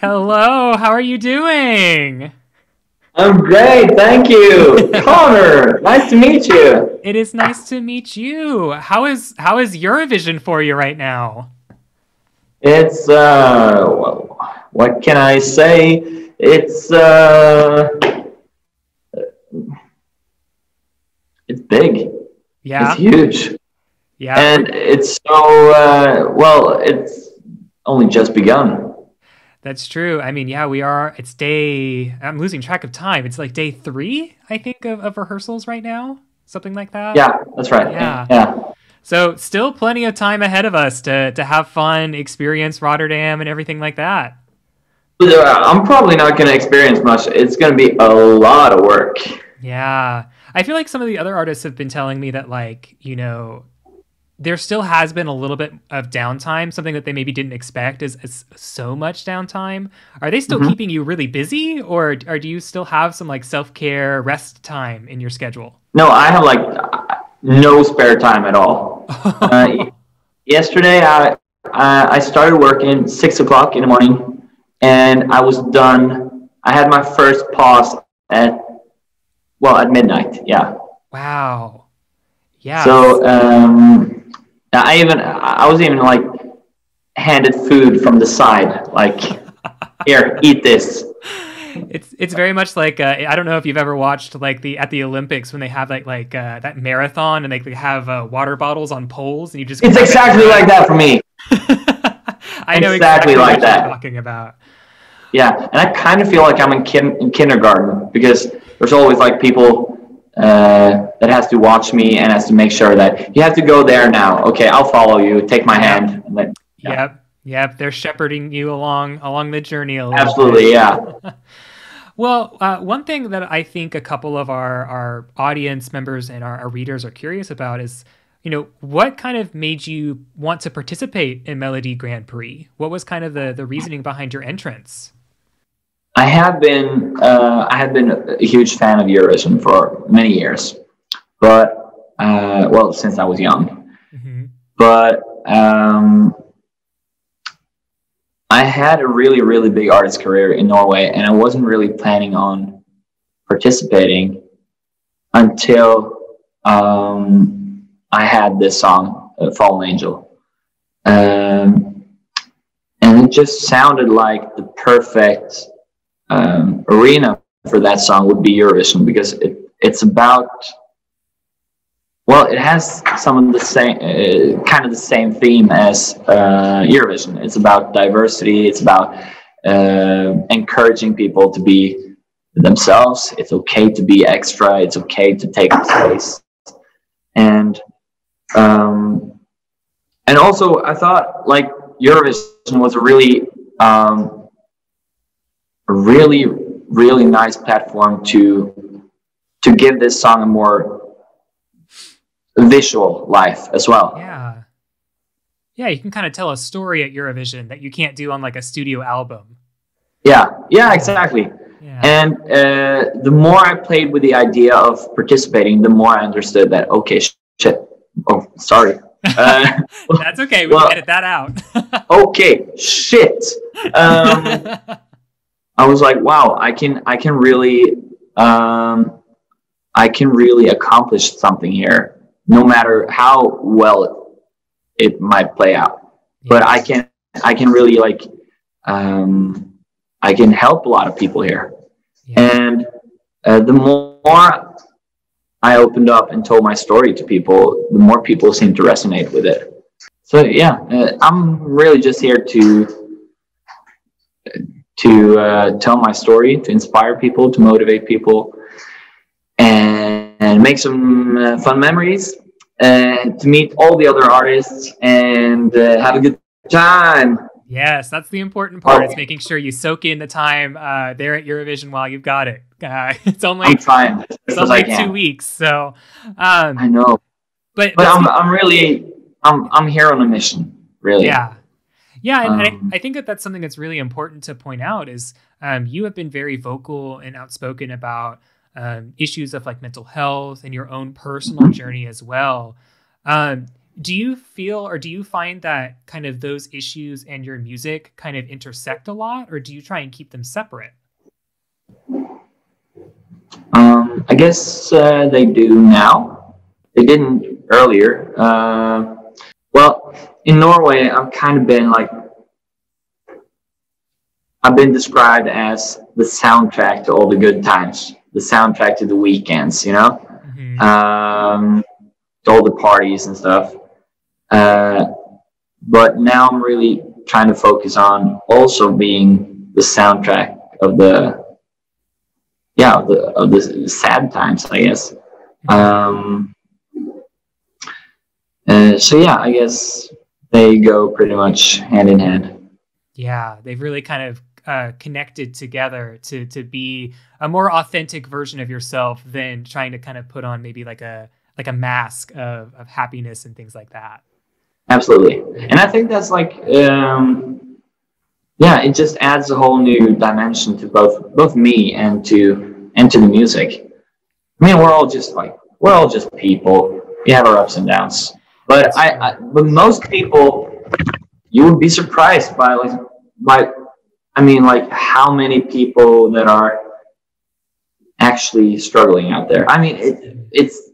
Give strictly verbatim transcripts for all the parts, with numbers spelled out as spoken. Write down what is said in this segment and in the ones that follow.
Hello, how are you doing? I'm great, thank you. Connor, nice to meet you. It is nice to meet you. How is how is Eurovision for you right now? It's uh what can I say? It's uh it's big. Yeah. It's huge. Yeah. And it's so uh well, it's only just begun. That's true. I mean, yeah, we are. It's day. I'm losing track of time. It's like day three, I think, of, of rehearsals right now. Something like that. Yeah, that's right. Yeah. yeah. So still plenty of time ahead of us to, to have fun, experience Rotterdam and everything like that. I'm probably not going to experience much. It's going to be a lot of work. Yeah. I feel like some of the other artists have been telling me that, like, you know, there still has been a little bit of downtime, something that they maybe didn't expect is, is so much downtime. Are they still mm-hmm. keeping you really busy, or, or do you still have some like self-care rest time in your schedule? No, I have like no spare time at all. uh, yesterday, I, I started working six o'clock in the morning and I was done. I had my first pause at, well, at midnight. Yeah. Wow. Yeah. So, um, I even I was even like handed food from the side, like, here, eat this. It's it's very much like uh, I don't know if you've ever watched like the at the Olympics when they have like like uh, that marathon and like, they have uh, water bottles on poles and you just. It's exactly it. like that for me. I know exactly, exactly like what that. You're talking about. Yeah, and I kind of feel like I'm in, kin in kindergarten because there's always like people. Uh, that has to watch me and has to make sure that you have to go there now. Okay, I'll follow you. Take my hand. And then, yeah. Yep, yep. They're shepherding you along along the journey. A little Absolutely, bit. yeah. Well, uh, one thing that I think a couple of our our audience members and our, our readers are curious about is, you know, what kind of made you want to participate in Melody Grand Prix? What was kind of the the reasoning behind your entrance? I have been uh, I have been a huge fan of Eurovision for many years, but uh, well, since I was young. Mm-hmm. But um, I had a really really big artist career in Norway, and I wasn't really planning on participating until um, I had this song, uh, "Fallen Angel," um, and it just sounded like the perfect. Um, arena for that song would be Eurovision because it it's about well it has some of the same uh, kind of the same theme as uh, Eurovision. It's about diversity. It's about uh, encouraging people to be themselves. It's okay to be extra. It's okay to take space. And um, and also I thought like Eurovision was a really um, A really really nice platform to to give this song a more visual life as well. Yeah, yeah, you can kind of tell a story at Eurovision that you can't do on like a studio album. Yeah, yeah, exactly. Yeah. And uh, the more I played with the idea of participating, the more I understood that. Okay, shit. Oh, sorry. Uh, That's okay. We well, can edit that out. Okay, shit. Um, I was like, wow, I can, I can really, um, I can really accomplish something here, no matter how well it, it might play out. Yes. But I can, I can really like, um, I can help a lot of people here. Yeah. And uh, the more I opened up and told my story to people, the more people seemed to resonate with it. So yeah, uh, I'm really just here to. Uh, to uh, tell my story, to inspire people, to motivate people, and, and make some uh, fun memories, and uh, to meet all the other artists, and uh, have a good time. Yes, that's the important part, oh. is making sure you soak in the time uh, there at Eurovision while you've got it. Uh, it's only, I'm trying. It's only two weeks, so. Um, I know, but, but I'm, I'm really, I'm, I'm here on a mission, really. Yeah. Yeah, and, and I, I think that that's something that's really important to point out is um, you have been very vocal and outspoken about um, issues of like mental health and your own personal journey as well. Um, Do you feel, or do you find that kind of those issues and your music kind of intersect a lot, or do you try and keep them separate? Um, I guess uh, they do now. They didn't earlier. Uh, well, in Norway, I've kind of been like, I've been described as the soundtrack to all the good times, the soundtrack to the weekends, you know, mm-hmm. um, to all the parties and stuff. Uh, but now I'm really trying to focus on also being the soundtrack of the, yeah, of the, of the sad times, I guess. Um, uh, so yeah, I guess they go pretty much hand in hand. Yeah, they've really kind of uh, connected together to to be a more authentic version of yourself than trying to kind of put on maybe like a like a mask of of happiness and things like that. Absolutely, and I think that's like um, yeah, it just adds a whole new dimension to both both me and to and to the music. I mean, we're all just like we're all just people. We have our ups and downs, but I, I but most people. You would be surprised by like by I mean like how many people that are actually struggling out there. I mean it, it's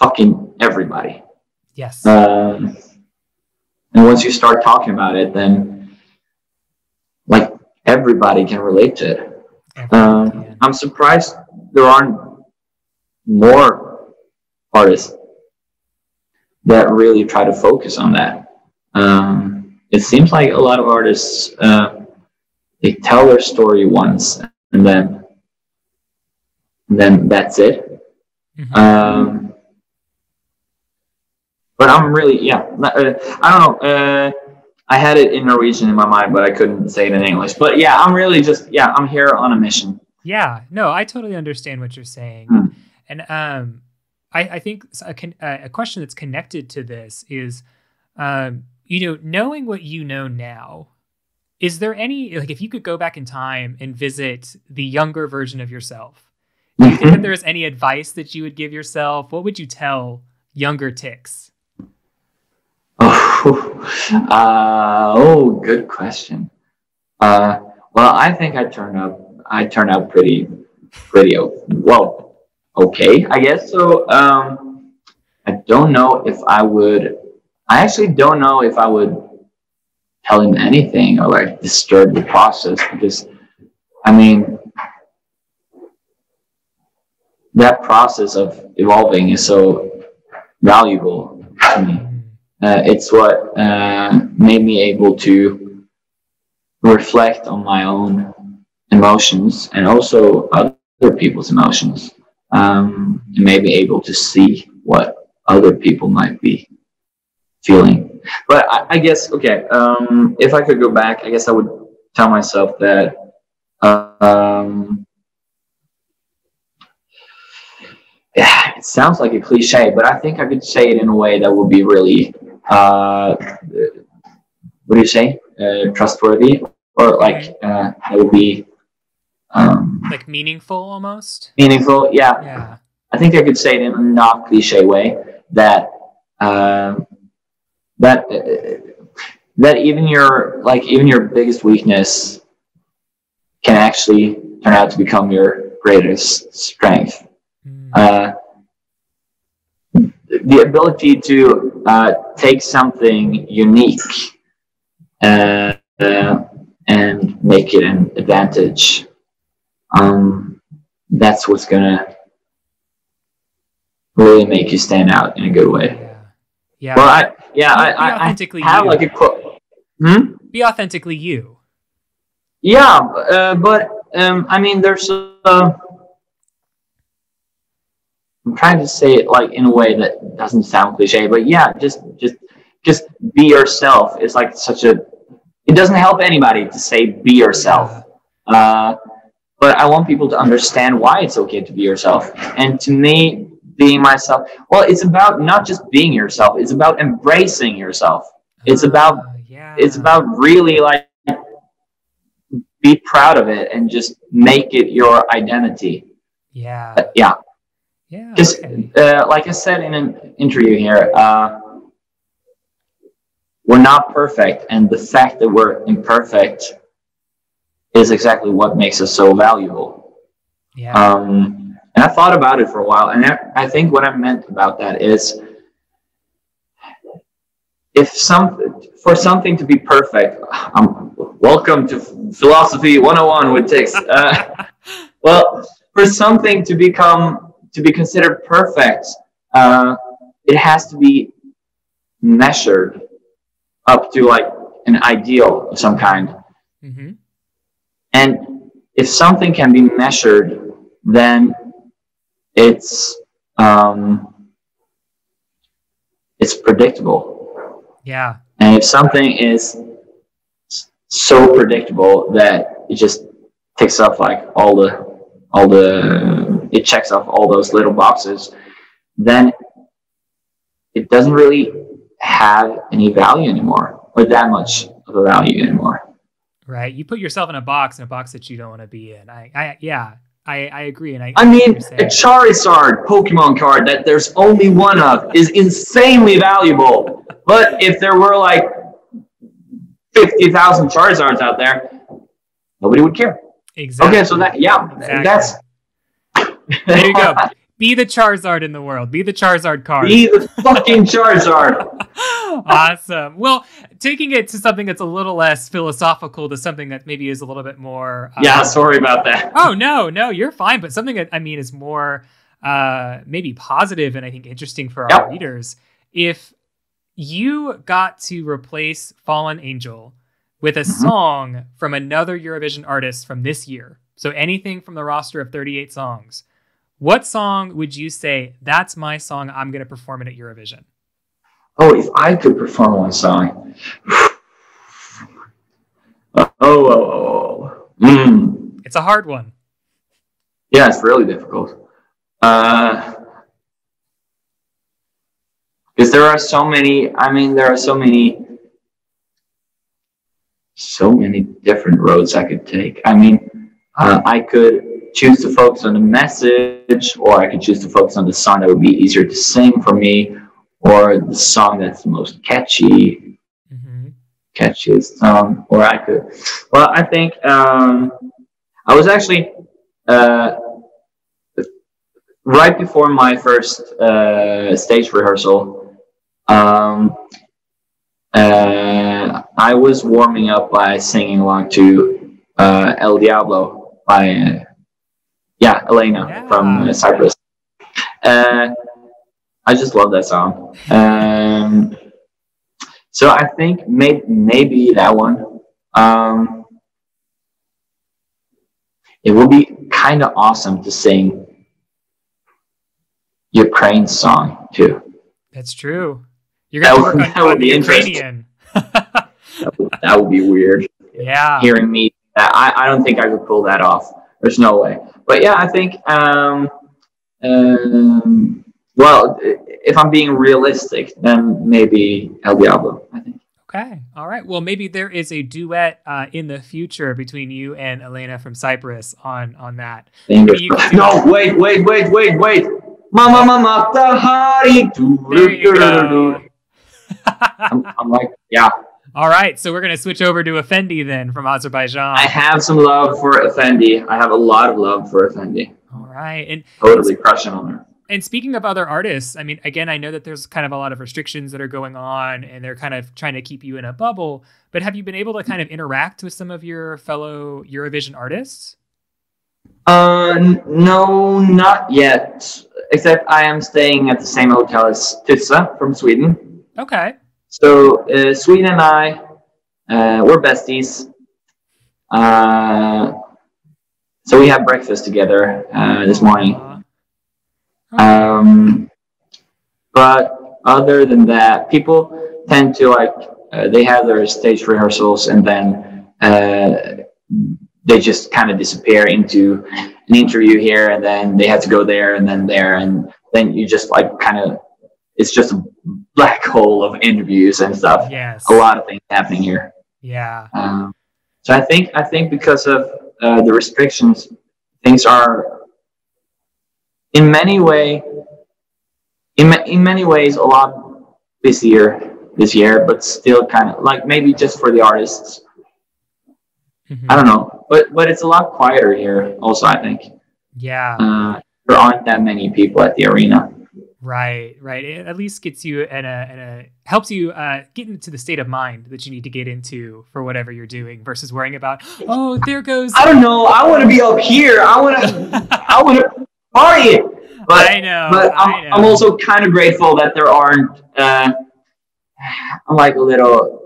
fucking everybody. Yes. Uh, and once you start talking about it, then like everybody can relate to it. Um, can. I'm surprised there aren't more artists that really try to focus on that. Um, it seems like a lot of artists, uh, they tell their story once and then, and then that's it. Mm-hmm. Um, but I'm really, yeah, uh, I don't know. Uh, I had it in Norwegian in my mind, but I couldn't say it in English, but yeah, I'm really just, yeah, I'm here on a mission. Yeah, no, I totally understand what you're saying. Mm. And, um, I, I think a, a question that's connected to this is, um, you know, knowing what you know now, is there any, like if you could go back in time and visit the younger version of yourself, do you think that there's any advice that you would give yourself? What would you tell younger Tix? Oh, uh, oh good question. Uh, well, I think I turned up, I turned out pretty, pretty, well, okay, I guess. So, um, I don't know if I would, I actually don't know if I would tell him anything or like disturb the process, because I mean that process of evolving is so valuable to me. Uh, it's what uh, made me able to reflect on my own emotions and also other people's emotions, um, and maybe able to see what other people might be feeling. But I, I guess, okay, um, if I could go back, I guess I would tell myself that um, yeah, it sounds like a cliche, but I think I could say it in a way that would be really, uh, what do you say, uh, trustworthy, or like uh, it would be um, like meaningful almost? Meaningful, yeah. Yeah. I think I could say it in a not cliche way that uh, that uh, that even your like even your biggest weakness can actually turn out to become your greatest strength. Mm. Uh, the ability to uh, take something unique uh, uh, and make it an advantage. Um, that's what's gonna really make you stand out in a good way. Yeah. Yeah. Well, I, yeah, I, I, authentically I have you. Like a quote. Hmm? Be authentically you. Yeah, uh, but um, I mean, there's. Uh, I'm trying to say it like in a way that doesn't sound cliche, but yeah, just just just be yourself. It's like such a. It doesn't help anybody to say be yourself, uh, but I want people to understand why it's okay to be yourself. And to me, being myself, well, it's about not just being yourself, it's about embracing yourself. It's about, uh, yeah. It's about really like be proud of it and just make it your identity. Yeah. Uh, yeah. Yeah. Because, okay. uh, like I said in an interview here, uh, we're not perfect, and the fact that we're imperfect is exactly what makes us so valuable. Yeah. Um, and I thought about it for a while, and I, I think what I meant about that is, if some, for something to be perfect, um, welcome to Philosophy one oh one with Tix. Uh, well, for something to become, to be considered perfect, uh, it has to be measured up to like an ideal of some kind. Mm-hmm. And if something can be measured, then it's, um, it's predictable. Yeah. And if something is so predictable that it just ticks off like all the, all the, it checks off all those little boxes, then it doesn't really have any value anymore, or that much of a value anymore. Right. You put yourself in a box, in a box that you don't want to be in. I, I, yeah, I, I agree. And I, I mean, a Charizard Pokemon card that there's only one of is insanely valuable. But if there were like fifty thousand Charizards out there, nobody would care. Exactly. Okay, so that, yeah, exactly. That's... There you go. Be the Charizard in the world. Be the Charizard card. Be the fucking Charizard. Awesome. Well, taking it to something that's a little less philosophical to something that maybe is a little bit more... Um, yeah, sorry about that. Oh, no, no, you're fine. But something that, I mean, is more uh, maybe positive and I think interesting for our yep. readers. If... you got to replace Fallen Angel with a mm-hmm. song from another Eurovision artist from this year. So anything from the roster of thirty-eight songs. What song would you say, that's my song, I'm going to perform it at Eurovision? Oh, if I could perform one song. oh, oh, oh. Mm. It's a hard one. Yeah, it's really difficult. Uh... Because there are so many, I mean, there are so many, so many different roads I could take. I mean, uh, I could choose to focus on the message, or I could choose to focus on the song that would be easier to sing for me, or the song that's the most catchy, mm-hmm. catchiest song, or I could, well, I think, um, I was actually, uh, right before my first uh, stage rehearsal, Um, uh, I was warming up by singing along to uh, El Diablo by, uh, yeah, Elena yeah. from uh, Cyprus. Uh, I just love that song. Um, so I think may maybe that one. Um, it would be kind of awesome to sing Ukraine's song too. That's true. You're gonna work on, on the Ukrainian. that, would, that would be weird. Yeah. Hearing me, I, I don't think I could pull that off. There's no way. But yeah, I think, um, um, well, if I'm being realistic, then maybe El Diablo, I think. Okay. All right. Well, maybe there is a duet uh, in the future between you and Elena from Cyprus on, on that. You no, wait, wait, wait, wait, wait. Mama, mama, tahari. There you go. I'm, I'm like, yeah. All right, so we're going to switch over to Effendi then from Azerbaijan. I have some love for Effendi. I have a lot of love for Effendi. All right. And totally crushing on her. And speaking of other artists, I mean, again, I know that there's kind of a lot of restrictions that are going on and they're kind of trying to keep you in a bubble, but have you been able to kind of interact with some of your fellow Eurovision artists? Uh, no, not yet. Except I am staying at the same hotel as Titsa from Sweden. Okay. So uh, Sweden and I, uh, we're besties. Uh, so we had breakfast together uh, this morning. Uh-huh. Um, but other than that, people tend to like, uh, they have their stage rehearsals and then uh, they just kind of disappear into an interview here, and then they had to go there, and then there, and then you just like kind of, it's just a black hole of interviews and stuff. Yes, a lot of things happening here. Yeah. Um, so I think I think because of uh, the restrictions, things are in many way, in ma in many ways, a lot busier this year, but still kind of like maybe just for the artists. Mm-hmm. I don't know, but but it's a lot quieter here also, I think. Yeah, uh, there aren't that many people at the arena. Right, right. It at least gets you and a helps you uh, get into the state of mind that you need to get into for whatever you're doing, versus worrying about, oh, there goes. I don't know. I want to be up here. I want to. I want to party. But I know. But I'm, I know. I'm also kind of grateful that there aren't. Uh, I'm like a little.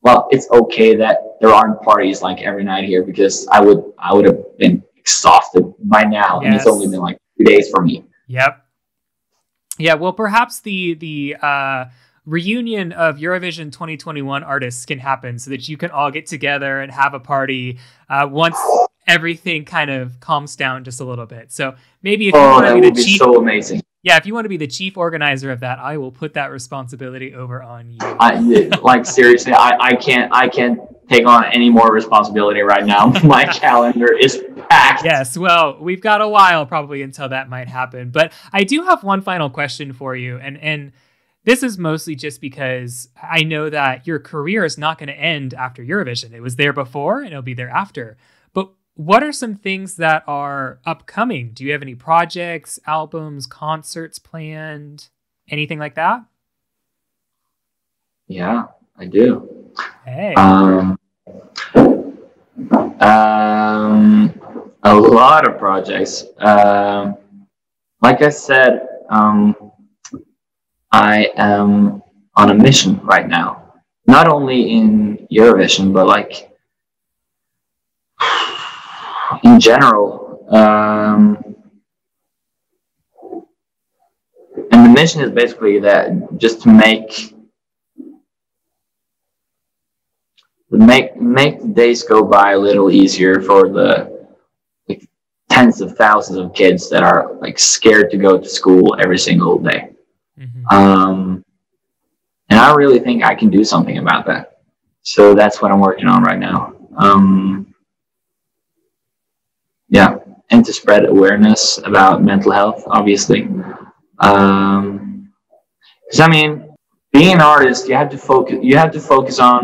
Well, it's okay that there aren't parties like every night here, because I would I would have been exhausted by now, yes. And it's only been like two days for me. Yep. Yeah. Well, perhaps the the uh, reunion of Eurovision twenty twenty-one artists can happen, so that you can all get together and have a party uh, once everything kind of calms down just a little bit. So maybe if you oh, want to be the chief, so amazing. Yeah, if you want to be the chief organizer of that, I will put that responsibility over on you. I, like seriously, I, I can't I can't take on any more responsibility right now. My calendar is packed. Yes, well, we've got a while probably until that might happen. But I do have one final question for you, and and this is mostly just because I know that your career is not going to end after Eurovision. It was there before, and it'll be there after. What are some things that are upcoming? Do you have any projects, albums, concerts planned? Anything like that? Yeah, I do. Hey. Um, um, a lot of projects. Um, like I said, um, I am on a mission right now. Not only in Eurovision, but like in general, um, and the mission is basically that just to make make make the days go by a little easier for the like, tens of thousands of kids that are like scared to go to school every single day. Mm-hmm. Um, and I really think I can do something about that. So that's what I'm working on right now. Um, Yeah, and to spread awareness about mental health, obviously. Um, because I mean, being an artist, you have to focus. You have to focus on.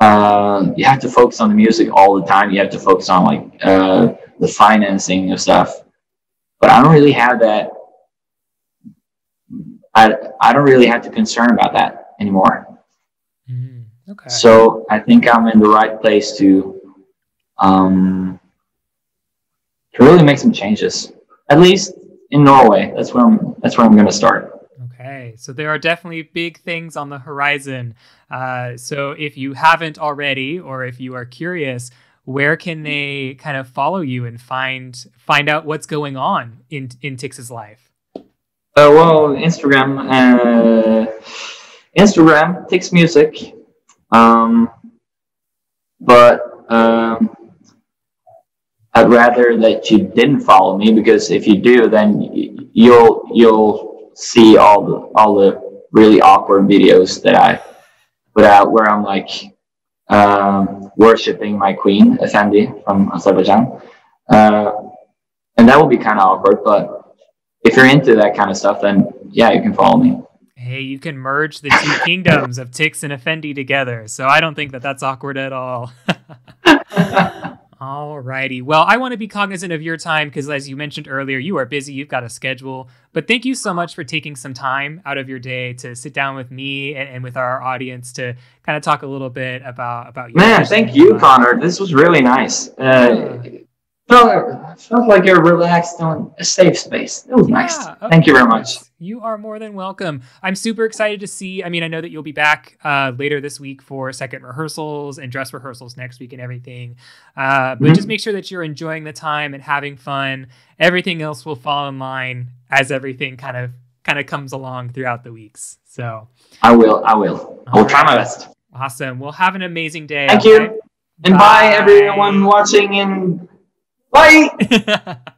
Uh, you have to focus on the music all the time. You have to focus on like uh, the financing of stuff. But I don't really have that. I I don't really have to concern about that anymore. Mm, okay. So I think I'm in the right place to. Um, To really make some changes, at least in Norway. That's where I'm, that's where I'm going to start. Okay, so there are definitely big things on the horizon. Uh, so if you haven't already, or if you are curious, where can they kind of follow you and find find out what's going on in in Tix's life? Uh, well, Instagram, uh, Instagram, Tix Music, um, but. Um, I'd rather that you didn't follow me, because if you do, then you'll you'll see all the all the really awkward videos that I put out, where I'm like um, worshiping my queen Effendi from Azerbaijan, uh, and that will be kind of awkward. But if you're into that kind of stuff, then yeah, you can follow me. Hey, you can merge the two kingdoms of Tix and Effendi together, so I don't think that that's awkward at all. All righty. Well, I want to be cognizant of your time because, as you mentioned earlier, you are busy. You've got a schedule. But thank you so much for taking some time out of your day to sit down with me and, and with our audience to kind of talk a little bit about about your man. Thank you, about. Connor. This was really nice. Uh, yeah. Felt, felt like you're relaxed on a safe space. It was yeah, nice. Okay. Thank you very much. You are more than welcome. I'm super excited to see. I mean, I know that you'll be back uh, later this week for second rehearsals and dress rehearsals next week and everything. Uh, but mm-hmm. Just make sure that you're enjoying the time and having fun. Everything else will fall in line as everything kind of kind of comes along throughout the weeks. So I will. I will. I will try my best. Awesome. Well, have an amazing day. Thank you. Right? And bye. Bye, everyone watching in. Bye.